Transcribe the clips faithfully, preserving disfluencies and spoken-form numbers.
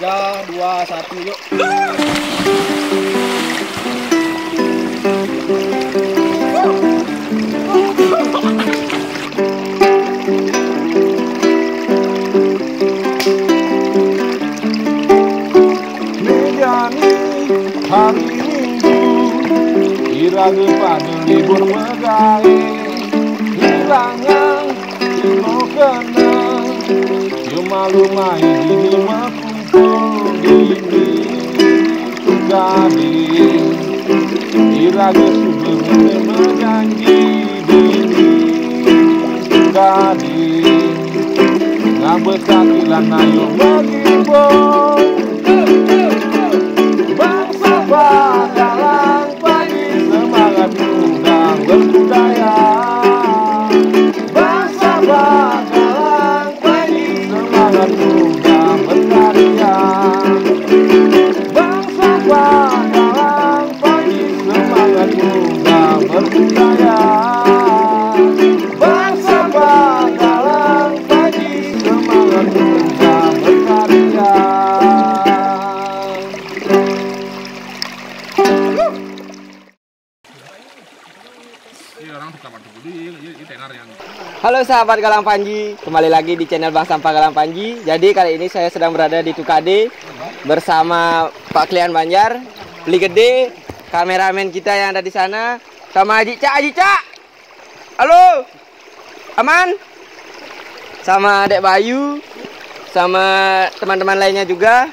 Tiga, dua, satu, yuk. Menjadi hari Minggu, kira-kira pada libur megai, hilangnya ilmu kenang, cuma lumai di rumahku. Bank Sampah Galang Panji, semangat muda berbudaya. Bank Sampah Galang Panji, semangat muda berkarya. Bank Sampah Galang Panji, semangat muda berbudaya. Bank Sampah Galang Panji, semangat muda berkarya. Halo sahabat Galang Panji, kembali lagi di channel Bank Sampah Galang Panji. Jadi kali ini saya sedang berada di Tukade bersama Pak Klian Banjar, Pli Gede, kameramen kita yang ada di sana, sama Haji Cak. Haji Cak, halo, aman? Sama Dek Bayu, sama teman-teman lainnya juga.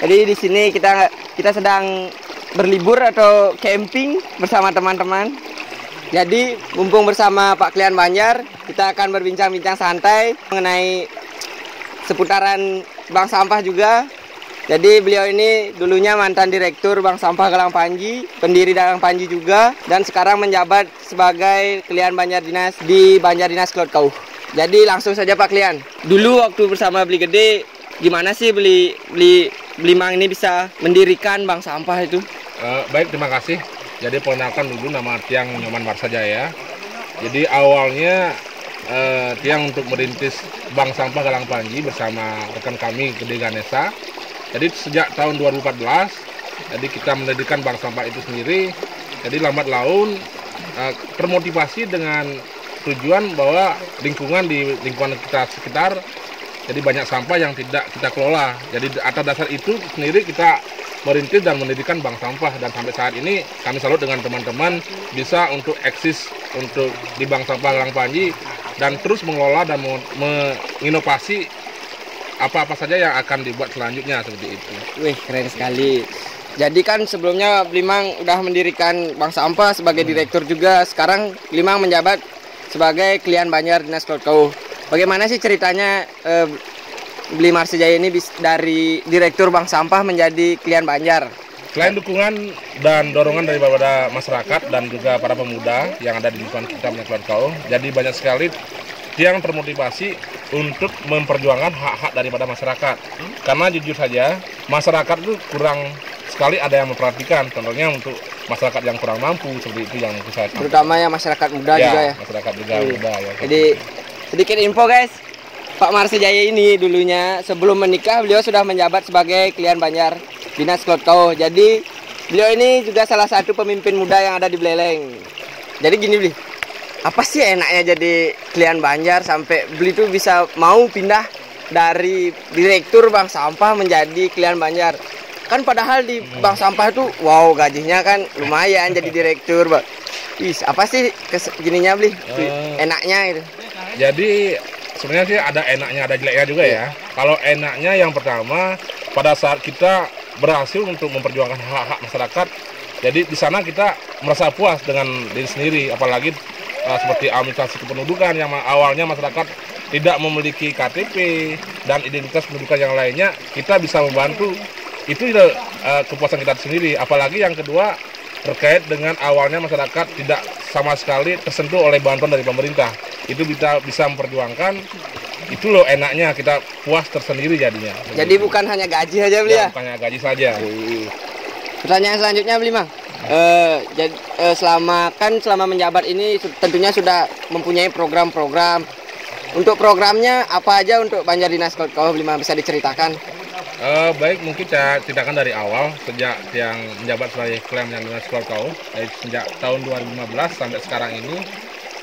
Jadi di sini kita kita sedang berlibur atau camping bersama teman-teman. Jadi, mumpung bersama Pak Klian Banjar, kita akan berbincang-bincang santai mengenai seputaran Bank Sampah juga. Jadi, beliau ini dulunya mantan direktur Bank Sampah Galang Panji, pendiri Galang Panji juga, dan sekarang menjabat sebagai Klian Banjar Dinas di Banjar Dinas Klotkau. Jadi, langsung saja Pak Klian. Dulu waktu bersama Beli Gede, gimana sih Beli Beli Beli Mang ini bisa mendirikan Bank Sampah itu? Uh, baik, terima kasih. Jadi ponakan dulu nama Tiang Nyoman Marsa Jaya. Jadi awalnya eh, Tiang untuk merintis Bank Sampah Galang Panji bersama rekan kami Gede Ganesha. Jadi sejak tahun dua ribu empat belas, jadi kita mendirikan Bank Sampah itu sendiri. Jadi lambat laun eh, termotivasi dengan tujuan bahwa lingkungan di lingkungan kita sekitar, jadi banyak sampah yang tidak kita kelola. Jadi atas dasar itu sendiri kita merintis dan mendirikan Bank Sampah, dan sampai saat ini kami salut dengan teman-teman bisa untuk eksis untuk di Bank Sampah Galang Panji dan terus mengelola dan menginovasi apa-apa saja yang akan dibuat selanjutnya seperti itu. Wih, keren sekali. Jadi kan sebelumnya Blimang udah mendirikan Bank Sampah sebagai hmm. direktur juga. Sekarang Blimang menjabat sebagai Klian Banjar Dinas Klotkau. Bagaimana sih ceritanya eh, Beli Marsa Jaya ini dari direktur Bank Sampah menjadi Klian Banjar? Selain dukungan dan dorongan dari daripada masyarakat dan juga para pemuda yang ada di lingkungan kita Klotkau, jadi banyak sekali yang termotivasi untuk memperjuangkan hak-hak daripada masyarakat. Karena jujur saja masyarakat itu kurang sekali ada yang memperhatikan, tentunya untuk masyarakat yang kurang mampu seperti itu yang saya. Terutama yang masyarakat muda ya, juga ya. Masyarakat juga hmm. muda ya. Jadi sedikit info guys. Pak Marsa Jaya ini dulunya sebelum menikah beliau sudah menjabat sebagai Klian Banjar Dinas Klotkau. Jadi beliau ini juga salah satu pemimpin muda yang ada di Beleleng. Jadi gini Beli, apa sih enaknya jadi Klian Banjar sampai Beli tuh bisa mau pindah dari direktur Bank Sampah menjadi Klian Banjar? Kan padahal di Bank Sampah itu wow gajinya kan lumayan jadi direktur. Is, apa sih gininya Beli? Enaknya gitu. Jadi sebenarnya sih ada enaknya, ada jeleknya juga ya. Kalau enaknya yang pertama, pada saat kita berhasil untuk memperjuangkan hak-hak masyarakat, jadi di sana kita merasa puas dengan diri sendiri. Apalagi uh, seperti administrasi kependudukan yang awalnya masyarakat tidak memiliki K T P dan identitas kependudukan yang lainnya, kita bisa membantu. Itu uh, kepuasan kita sendiri. Apalagi yang kedua, terkait dengan awalnya masyarakat tidak sama sekali tersentuh oleh bantuan dari pemerintah, itu kita bisa memperjuangkan. Itu loh enaknya, kita puas tersendiri jadinya. Jadi itu bukan hanya gaji saja Beli ya? Bukan hanya gaji saja. Oke. Pertanyaan selanjutnya Beli Mang, eh, jadi, eh, selama kan selama menjabat ini tentunya sudah mempunyai program-program. Untuk programnya apa aja untuk Banjar Dinas Klotkau Beli Mang, bisa diceritakan? Uh, baik, mungkin saya ceritakan dari awal sejak yang menjabat sebagai Ketua Dinas Kau, eh, sejak tahun dua ribu lima belas sampai sekarang ini.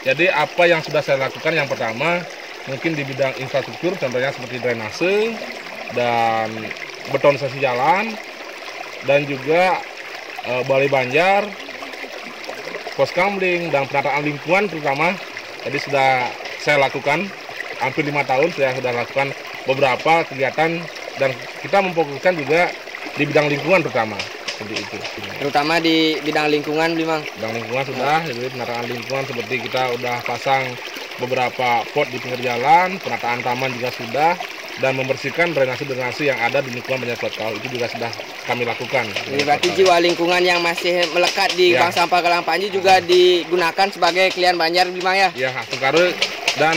Jadi apa yang sudah saya lakukan, yang pertama mungkin di bidang infrastruktur, contohnya seperti drainase dan betonisasi jalan, dan juga eh, balai banjar, pos kamling, dan penataan lingkungan terutama. Jadi sudah saya lakukan hampir lima tahun, saya sudah lakukan beberapa kegiatan. Dan kita memfokuskan juga di bidang lingkungan terutama, seperti itu. Terutama di bidang lingkungan, Bang? Bidang lingkungan sudah, jadi penataan lingkungan seperti kita udah pasang beberapa pot di pinggir jalan, penataan taman juga sudah, dan membersihkan drainase-drainase yang ada di lingkungan Banjar Dinas itu juga sudah kami lakukan. Jadi berarti jiwa lingkungan yang masih melekat di ya. Bank Sampah Galang Panji juga digunakan sebagai klien Banjar, Bang, ya? Iya, Tengkaru, dan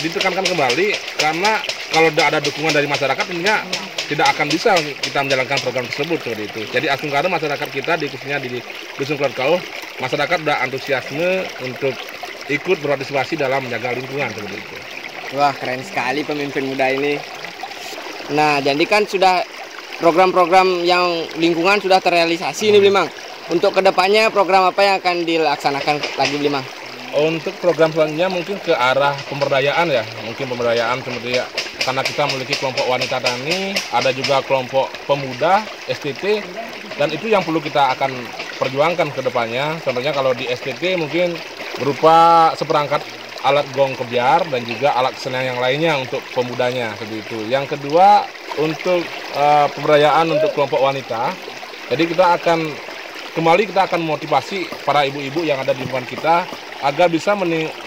ditekankan kembali karena kalau tidak ada dukungan dari masyarakat tentunya tidak akan bisa kita menjalankan program tersebut seperti itu. Jadi Asung Karo masyarakat kita di khususnya di Dusun Kelarkau, masyarakat sudah antusiasme untuk ikut berpartisipasi dalam menjaga lingkungan seperti itu. Wah, keren sekali pemimpin muda ini. Nah, jadi kan sudah program-program yang lingkungan sudah terrealisasi hmm. nih, Blimang. Untuk kedepannya program apa yang akan dilaksanakan lagi, Blimang? Untuk program selanjutnya mungkin ke arah pemberdayaan ya, mungkin pemberdayaan seperti ya. Karena kita memiliki kelompok wanita tani, ada juga kelompok pemuda, S T T, dan itu yang perlu kita akan perjuangkan ke depannya. Contohnya kalau di S T T mungkin berupa seperangkat alat gong kebiar dan juga alat kesenian yang lainnya untuk pemudanya, seperti itu. Yang kedua untuk uh, pemberdayaan untuk kelompok wanita, jadi kita akan kembali kita akan motivasi para ibu-ibu yang ada di lingkungan kita agar bisa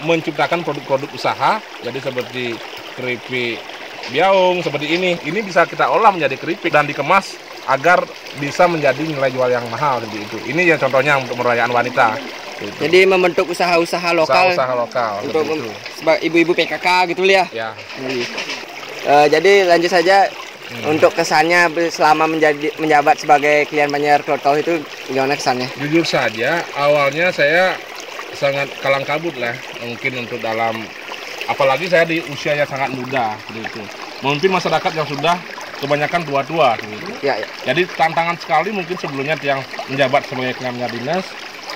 menciptakan produk-produk usaha, jadi seperti keripik biaung seperti ini, ini bisa kita olah menjadi keripik dan dikemas agar bisa menjadi nilai jual yang mahal seperti itu. Ini ya contohnya untuk merayaan wanita. Gitu. Jadi membentuk usaha-usaha lokal. Usaha-usaha lokal. Untuk ibu-ibu P K K gitu ya. Ya. Jadi, uh, jadi lanjut saja hmm. untuk kesannya selama menjadi menjabat sebagai klien Banjar Klotau itu gimana kesannya? Jujur saja, awalnya saya sangat kalang kabut lah mungkin untuk dalam. Apalagi saya di usia yang sangat muda, gitu. Memimpin masyarakat yang sudah kebanyakan tua-tua, gitu. Ya, ya. Jadi tantangan sekali mungkin sebelumnya yang menjabat sebagai Banjar Dinas,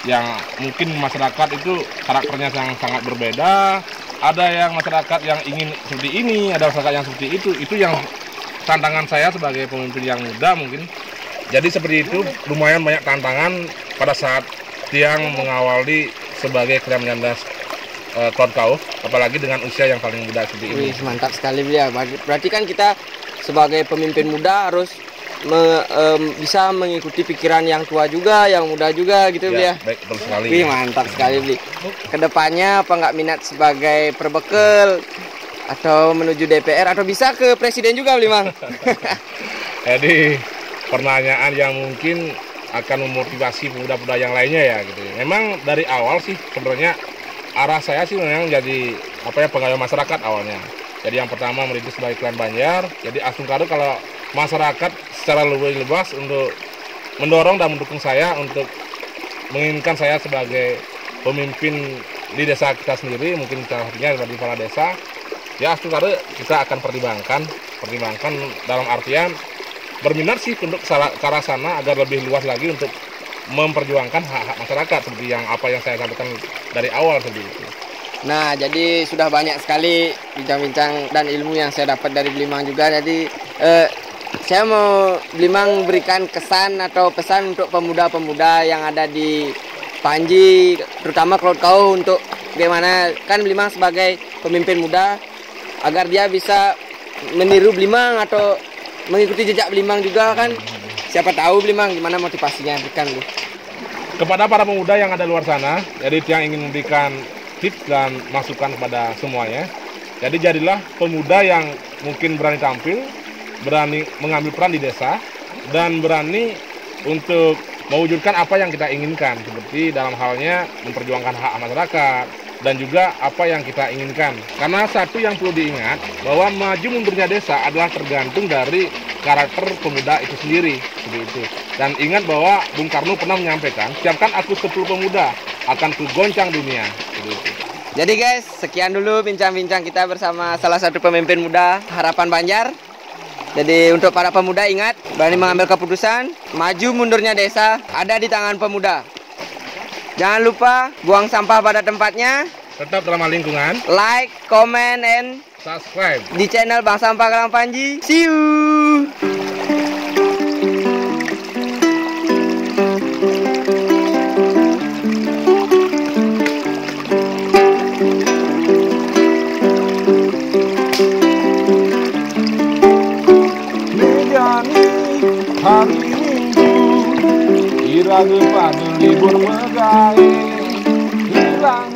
yang mungkin masyarakat itu karakternya yang sangat berbeda. Ada yang masyarakat yang ingin seperti ini, ada masyarakat yang seperti itu. Itu yang tantangan saya sebagai pemimpin yang muda mungkin. Jadi seperti itu lumayan banyak tantangan pada saat Tiang mengawali sebagai Banjar Dinas Klotau, apalagi dengan usia yang paling muda seperti ini. Wih, mantap sekali beliau. Berarti kan kita sebagai pemimpin muda harus me, um, bisa mengikuti pikiran yang tua juga, yang muda juga gitu ya, beliau. Baik, betul sekali. Wih, mantap sekali beliau. Kedepannya apa nggak minat sebagai perbekel atau menuju D P R atau bisa ke presiden juga beliau, Mang? Jadi pertanyaan yang mungkin akan memotivasi pemuda-pemuda yang lainnya ya gitu. Memang dari awal sih sebenarnya arah saya sih memang jadi apa ya pengayom masyarakat awalnya. Jadi yang pertama merintis sebagai klien Banjar. Jadi Asung Kado kalau masyarakat secara lebih luas untuk mendorong dan mendukung saya untuk menginginkan saya sebagai pemimpin di desa kita sendiri, mungkin salah satunya dari kepala desa. Ya Asung Kado kita akan pertimbangkan, pertimbangkan dalam artian berminat sih untuk ke arah sana agar lebih luas lagi untuk memperjuangkan hak-hak masyarakat seperti yang apa yang saya sampaikan dari awal seperti itu. Nah, jadi sudah banyak sekali bincang-bincang dan ilmu yang saya dapat dari Blimang juga. Jadi eh, saya mau Blimang berikan kesan atau pesan untuk pemuda-pemuda yang ada di Panji, terutama Klotau, untuk bagaimana kan Blimang sebagai pemimpin muda agar dia bisa meniru Blimang atau mengikuti jejak Blimang juga kan. Siapa tahu Blimang gimana motivasinya berikan lu kepada para pemuda yang ada luar sana. Jadi Tiang ingin memberikan tips dan masukan kepada semuanya. Jadi jadilah pemuda yang mungkin berani tampil, berani mengambil peran di desa, dan berani untuk mewujudkan apa yang kita inginkan, seperti dalam halnya memperjuangkan hak masyarakat dan juga apa yang kita inginkan. Karena satu yang perlu diingat bahwa maju mundurnya desa adalah tergantung dari karakter pemuda itu sendiri, seperti itu. Dan ingat bahwa Bung Karno pernah menyampaikan, siapkan aku sepuluh pemuda, akan ku goncang dunia, seperti itu. Jadi guys, sekian dulu bincang-bincang kita bersama salah satu pemimpin muda harapan Banjar. Jadi untuk para pemuda ingat, berani mengambil keputusan, maju mundurnya desa ada di tangan pemuda. Jangan lupa buang sampah pada tempatnya. Tetap ramah lingkungan. Like, comment, and subscribe di channel Bank Sampah Galang Panji. See you. Hari Minggu, kira-kira libur megawe hilang.